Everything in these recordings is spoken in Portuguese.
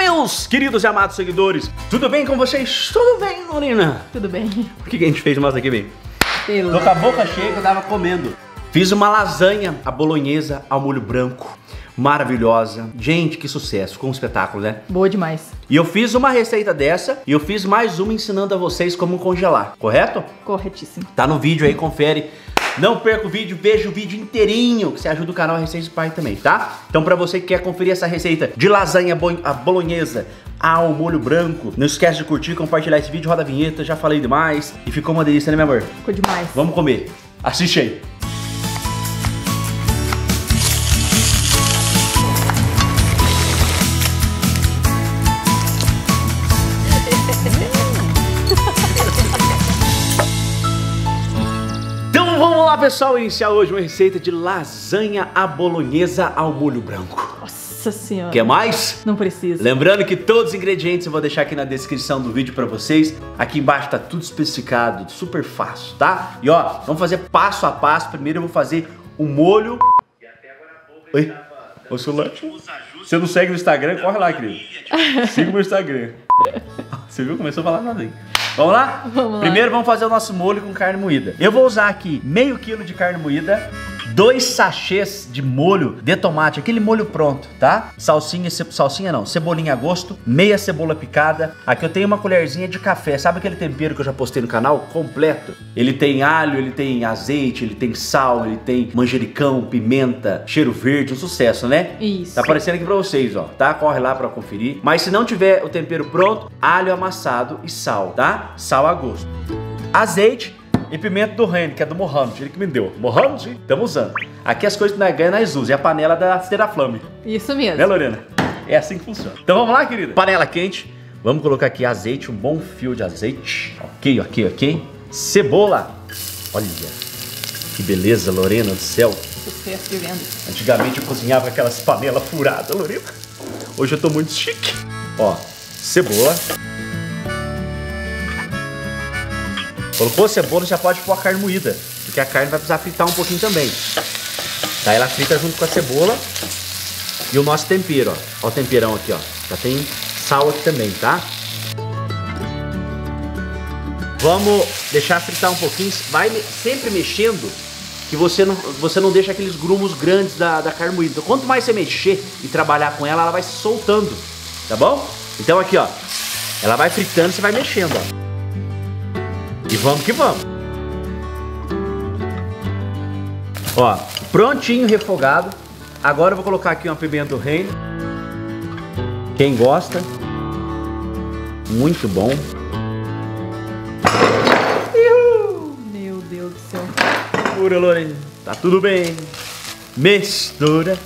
Olá, meus queridos e amados seguidores, tudo bem com vocês? Tudo bem, Lorena? Tudo bem. O que a gente fez mais aqui, bem? Tô com a boca cheia que eu tava comendo. Fiz uma lasanha à bolonhesa ao molho branco, maravilhosa. Gente, que sucesso, com um espetáculo, né? Boa demais. E eu fiz uma receita dessa e eu fiz mais uma ensinando a vocês como congelar, correto? Corretíssimo. Tá no vídeo aí, confere. Não perca o vídeo, veja o vídeo inteirinho, que você ajuda o canal Receitas de Pai também, tá? Então pra você que quer conferir essa receita de lasanha à bolonhesa ao molho branco, não esquece de curtir, compartilhar esse vídeo, roda a vinheta, já falei demais. E ficou uma delícia, né, meu amor? Ficou demais. Vamos comer. Assiste aí. Olá, pessoal, vou iniciar hoje uma receita de lasanha à bolonhesa ao molho branco. Nossa senhora. Quer mais? Não precisa. Lembrando que todos os ingredientes eu vou deixar aqui na descrição do vídeo pra vocês. Aqui embaixo tá tudo especificado, super fácil, tá? E ó, vamos fazer passo a passo. Primeiro eu vou fazer o molho. E até agora a boca. Oi? Ô, celular. Você não segue no Instagram? Corre lá, querido. Siga o meu Instagram. Você viu? Começou a falar nada aí. Vamos lá? Vamos lá. Primeiro vamos fazer o nosso molho com carne moída. Eu vou usar aqui meio quilo de carne moída, 2 sachês de molho de tomate, aquele molho pronto, tá? Cebolinha a gosto, meia cebola picada. Aqui eu tenho uma colherzinha de café, sabe aquele tempero que eu já postei no canal? Completo. Ele tem alho, ele tem azeite, ele tem sal, ele tem manjericão, pimenta, cheiro verde, um sucesso, né? Isso. Tá aparecendo aqui pra vocês, ó, tá? Corre lá pra conferir. Mas se não tiver o tempero pronto, alho amassado e sal, tá? Sal a gosto, azeite e pimenta do reino, que é do Mohamed, ele que me deu. Mohamed, estamos usando. Aqui as coisas que nós ganhamos, nós usamos. É a panela da Ceraflame. Isso mesmo. Né, Lorena? É assim que funciona. Então vamos lá, querida. Panela quente, vamos colocar aqui azeite, um bom fio de azeite. Ok, ok, ok. Cebola. Olha, que beleza, Lorena do céu. Sucesso de venda. Antigamente eu cozinhava com aquelas panelas furadas, Lorena. Hoje eu tô muito chique. Ó, cebola. Colocou a cebola, já pode pôr a carne moída, porque a carne vai precisar fritar um pouquinho também. Daí ela frita junto com a cebola e o nosso tempero, ó. Ó o temperão aqui, ó. Já tem sal aqui também, tá? Vamos deixar fritar um pouquinho. Vai sempre mexendo, que você não deixa aqueles grumos grandes da carne moída. Então, quanto mais você mexer e trabalhar com ela, ela vai se soltando, tá bom? Então aqui, ó. Ela vai fritando e você vai mexendo, ó. E vamos que vamos. Ó, prontinho, refogado. Agora eu vou colocar aqui uma pimenta do reino. Quem gosta. Muito bom. Uhul. Meu Deus do céu. Pura, Lorena. Tá tudo bem. Mistura.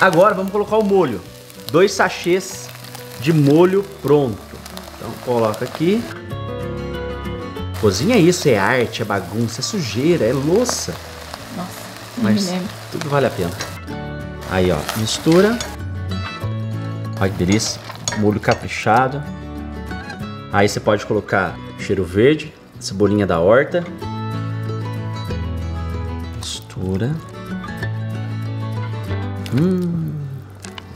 Agora vamos colocar o molho. 2 sachês de molho pronto. Então coloca aqui. Cozinha é isso, é arte, é bagunça, é sujeira, é louça. Nossa, não me lembro. Tudo vale a pena. Aí, ó, mistura. Olha que delícia. Molho caprichado. Aí você pode colocar cheiro verde, cebolinha da horta. Mistura.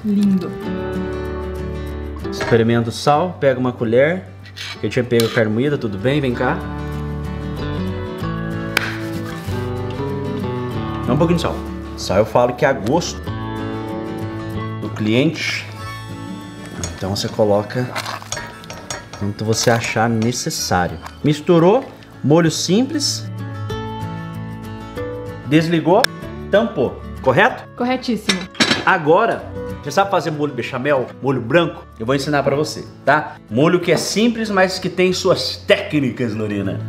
Lindo. Experimenta o sal, pega uma colher. Eu tinha pego a carne moída, tudo bem? Vem cá. Dá um pouquinho de sal. Sal eu falo que é a gosto do cliente. Então você coloca quanto você achar necessário. Misturou, molho simples. Desligou, tampou. Correto? Corretíssimo. Agora... Você sabe fazer molho bechamel, molho branco? Eu vou ensinar pra você, tá? Molho que é simples, mas que tem suas técnicas, Lorena.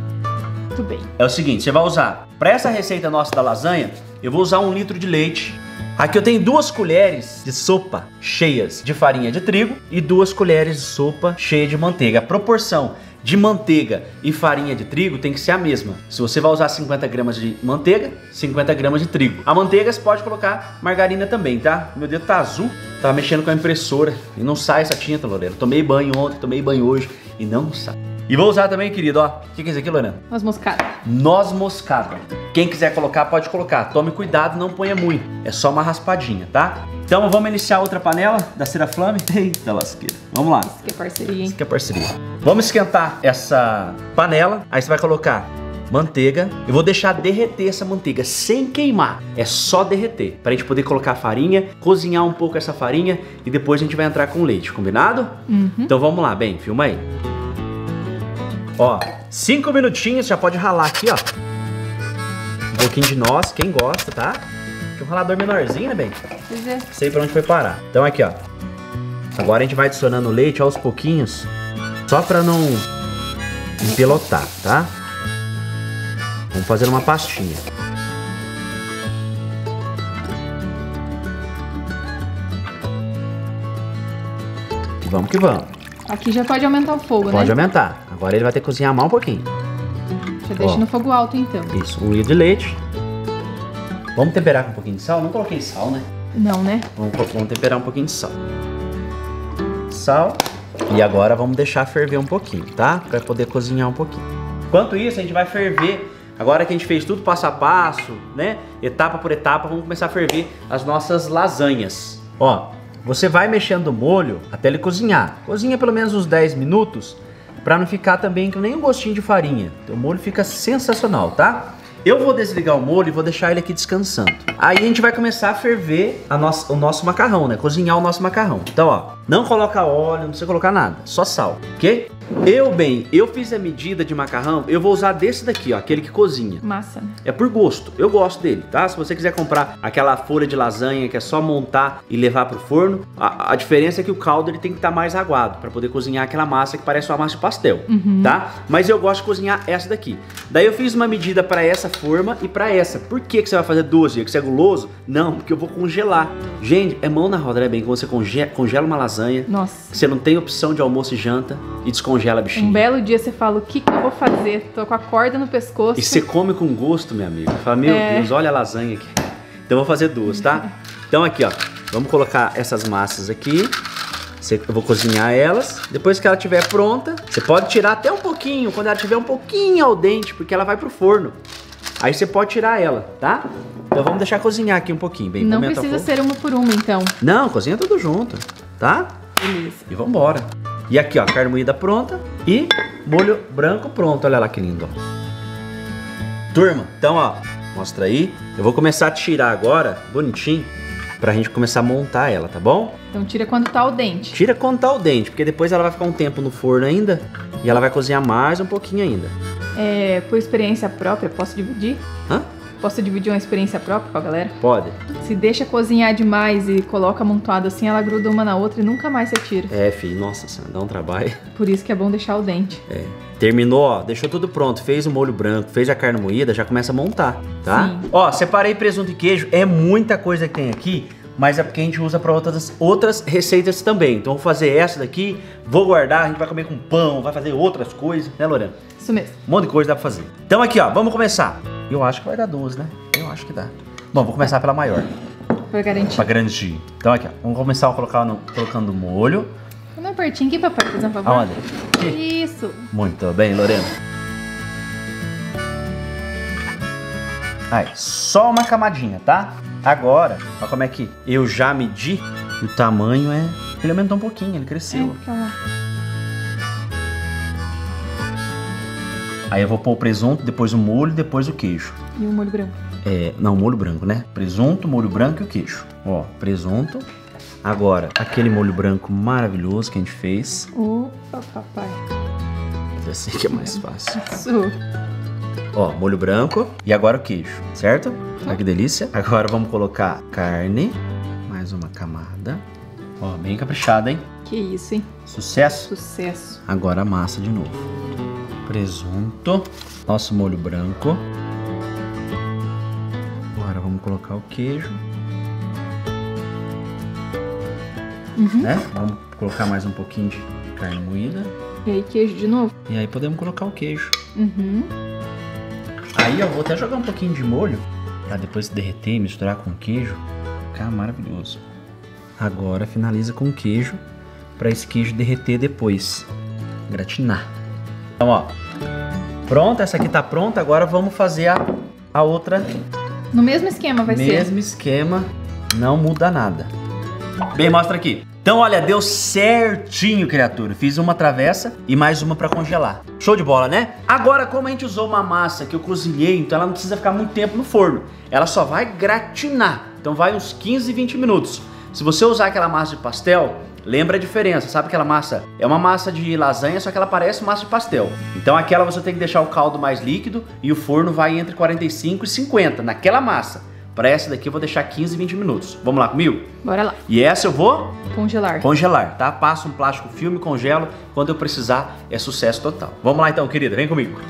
Muito bem. É o seguinte, você vai usar, pra essa receita nossa da lasanha, eu vou usar 1 litro de leite. Aqui eu tenho 2 colheres de sopa cheias de farinha de trigo e 2 colheres de sopa cheia de manteiga. A proporção de manteiga e farinha de trigo tem que ser a mesma. Se você vai usar 50 gramas de manteiga, 50 gramas de trigo. A manteiga você pode colocar margarina também, tá? Meu dedo tá azul, tava mexendo com a impressora e não sai essa tinta, Lorena. Tomei banho ontem, tomei banho hoje e não sai. E vou usar também, querido, ó. O que é isso aqui, Lorena? Noz moscada. Noz moscada. Quem quiser colocar, pode colocar. Tome cuidado, não ponha muito. É só uma raspadinha, tá? Então vamos iniciar outra panela da Ceraflame. Eita lasqueira. Vamos lá. Isso que é parceria, hein? Isso que é parceria. Vamos esquentar essa panela. Aí você vai colocar manteiga. Eu vou deixar derreter essa manteiga sem queimar. É só derreter. Pra gente poder colocar a farinha, cozinhar um pouco essa farinha e depois a gente vai entrar com leite, combinado? Uhum. Então vamos lá, bem, filma aí. Ó, 5 minutinhos, já pode ralar aqui, ó. Um pouquinho de noz, quem gosta, tá? Tem um ralador menorzinho, né, bem? Pois é. Sei pra onde foi parar. Então aqui, ó. Agora a gente vai adicionando o leite aos pouquinhos, só pra não empelotar, tá? Vamos fazer uma pastinha. E vamos que vamos. Aqui já pode aumentar o fogo, né? Pode aumentar. Agora ele vai ter que cozinhar mais um pouquinho. Já deixa no fogo alto, então. Isso, 1 litro de leite. Vamos temperar com um pouquinho de sal? Não coloquei sal, né? Não, né? Vamos temperar um pouquinho de sal. Sal. E agora vamos deixar ferver um pouquinho, tá? Pra poder cozinhar um pouquinho. Enquanto isso, a gente vai ferver. Agora que a gente fez tudo passo a passo, né? Etapa por etapa, vamos começar a ferver as nossas lasanhas. Ó, você vai mexendo o molho até ele cozinhar. Cozinha pelo menos uns 10 minutos, pra não ficar também com nenhum gostinho de farinha. O molho fica sensacional, tá? Eu vou desligar o molho e vou deixar ele aqui descansando. Aí a gente vai começar a ferver o nosso macarrão, né? Cozinhar o nosso macarrão. Então, ó, não coloca óleo, não precisa colocar nada, só sal, ok? Eu fiz a medida de macarrão, eu vou usar desse daqui, ó, aquele que cozinha. Massa. É por gosto, eu gosto dele, tá? Se você quiser comprar aquela folha de lasanha que é só montar e levar pro forno, a diferença é que o caldo ele tem que estar mais aguado pra poder cozinhar aquela massa que parece uma massa de pastel, tá? Mas eu gosto de cozinhar essa daqui. Daí eu fiz uma medida pra essa forma e pra essa. Por que que você vai fazer 12? Que você é guloso? Não, porque eu vou congelar. Gente, é mão na roda, né, bem? Quando você congela uma lasanha, nossa, você não tem opção de almoço e janta e descongela. Um belo dia você fala, o que que eu vou fazer? Tô com a corda no pescoço. E você come com gosto, minha amiga. Fala, meu Deus, olha a lasanha aqui. Então eu vou fazer duas, tá? Então aqui, ó, vamos colocar essas massas aqui. Eu vou cozinhar elas. Depois que ela estiver pronta, você pode tirar até um pouquinho, quando ela tiver um pouquinho ao dente, porque ela vai pro forno. Aí você pode tirar ela, tá? Então vamos deixar cozinhar aqui um pouquinho. Bem, não precisa ser uma por uma, então. Não, cozinha tudo junto, tá? Beleza. E vambora. E aqui, ó, a carne moída pronta e molho branco pronto. Olha lá que lindo, ó. Turma, então, ó, mostra aí. Eu vou começar a tirar agora, bonitinho, pra gente começar a montar ela, tá bom? Então tira quando tá ao dente. Tira quando tá ao dente, porque depois ela vai ficar um tempo no forno ainda e ela vai cozinhar mais um pouquinho ainda. É, por experiência própria, posso dividir? Hã? Posso dividir uma experiência própria com a galera? Pode. Se deixa cozinhar demais e coloca amontoado assim, ela gruda uma na outra e nunca mais você tira. É, filho, nossa senhora, dá um trabalho. Por isso que é bom deixar ao dente. É. Terminou, ó, deixou tudo pronto, fez o molho branco, fez a carne moída, já começa a montar, tá? Sim. Ó, separei presunto e queijo, é muita coisa que tem aqui, mas é porque a gente usa para outras receitas também. Então vou fazer essa daqui, vou guardar, a gente vai comer com pão, vai fazer outras coisas, né, Lorena? Isso mesmo. Um monte de coisa dá pra fazer. Então aqui, ó, vamos começar. Eu acho que vai dar 12, né? Eu acho que dá. Bom, vou começar pela maior. Pra garantir. Pra garantir. Então aqui, ó, vamos começar colocando molho. Uma pertinho aqui, papai, por favor. Aonde? Aqui. Isso. Muito bem, Lorena. Aí, só uma camadinha, tá? Agora, olha como é que eu já medi. O tamanho é... Ele aumentou um pouquinho, ele cresceu. É, calma. Aí eu vou pôr o presunto, depois o molho, depois o queijo. E o molho branco? É, não, o molho branco, né? Presunto, molho branco e o queijo. Ó, presunto. Agora, aquele molho branco maravilhoso que a gente fez. Opa, papai. Eu sei que é mais fácil. Isso. Ó, molho branco e agora o queijo, certo? Olha que delícia. Agora vamos colocar carne, mais uma camada. Ó, bem caprichada, hein? Que isso, hein? Sucesso? Sucesso. Agora a massa de novo. Presunto, nosso molho branco. Agora vamos colocar o queijo. Né? Vamos colocar mais um pouquinho de carne moída. E aí queijo de novo? E aí podemos colocar o queijo. Aí eu vou até jogar um pouquinho de molho pra depois derreter e misturar com o queijo. Fica maravilhoso. Agora finaliza com o queijo pra esse queijo derreter depois. Gratinar. Então, ó, pronta, essa aqui tá pronta, agora vamos fazer a A outra... No mesmo esquema vai ser? Mesmo esquema, não muda nada. Bem, mostra aqui. Então, olha, deu certinho, criatura. Fiz uma travessa e mais uma pra congelar. Show de bola, né? Agora, como a gente usou uma massa que eu cozinhei, então ela não precisa ficar muito tempo no forno. Ela só vai gratinar. Então vai uns 15, 20 minutos. Se você usar aquela massa de pastel, lembra a diferença, sabe aquela massa? É uma massa de lasanha, só que ela parece massa de pastel. Então aquela você tem que deixar o caldo mais líquido e o forno vai entre 45 e 50 naquela massa. Para essa daqui eu vou deixar 15, 20 minutos. Vamos lá comigo? Bora lá. E essa eu vou... Congelar. Congelar, tá? Passa um plástico filme, congelo. Quando eu precisar, é sucesso total. Vamos lá então, querida. Vem comigo.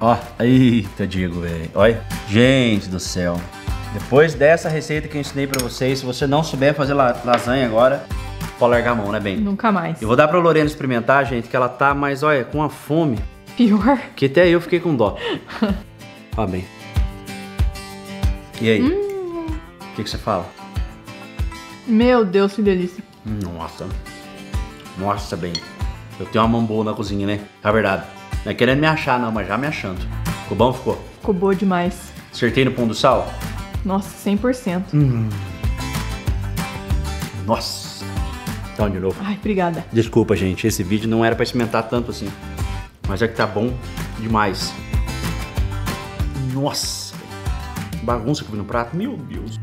Ó, eita, Diego, velho. Olha. Gente do céu. Depois dessa receita que eu ensinei pra vocês, se você não souber fazer lasanha agora, pode largar a mão, né, bem? Nunca mais. Eu vou dar pra Lorena experimentar, gente, que ela tá, mas olha, com uma fome. Pior. Que até eu fiquei com dó. Ó, bem. E aí? O que você fala? Meu Deus, que delícia. Nossa. Nossa, bem. Eu tenho uma mão boa na cozinha, né? Tá verdade. Não é querendo me achar não, mas já me achando. Ficou bom ou ficou? Ficou boa demais. Acertei no pão do sal? Nossa, 100%. Nossa. Então, de novo. Ai, obrigada. Desculpa, gente. Esse vídeo não era pra experimentar tanto assim. Mas é que tá bom demais. Nossa. Bagunça que eu vi no prato. Meu Deus.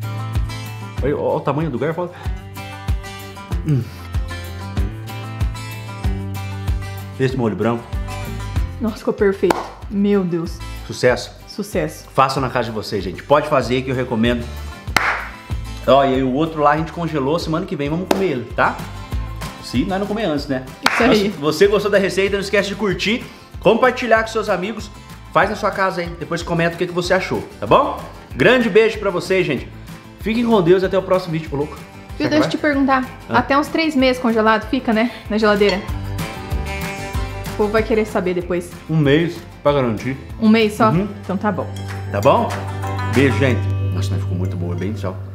Olha, olha o tamanho do garfo. Esse molho branco. Nossa, ficou perfeito. Meu Deus. Sucesso? Sucesso. Façam na casa de vocês, gente. Pode fazer que eu recomendo. Ó, e o outro lá a gente congelou. Semana que vem vamos comer ele, tá? Se nós não comer antes, né? Isso aí. Se você gostou da receita, não esquece de curtir, compartilhar com seus amigos. Faz na sua casa aí. Depois comenta o que você achou, tá bom? Grande beijo pra vocês, gente. Fiquem com Deus e até o próximo vídeo, louco. Viu, deixa eu te perguntar. Até uns 3 meses congelado fica, né? Na geladeira. O povo vai querer saber depois. 1 mês, pra garantir. 1 mês só? Então tá bom. Tá bom? Beijo, gente. Nossa, mas ficou muito boa, bem do céu.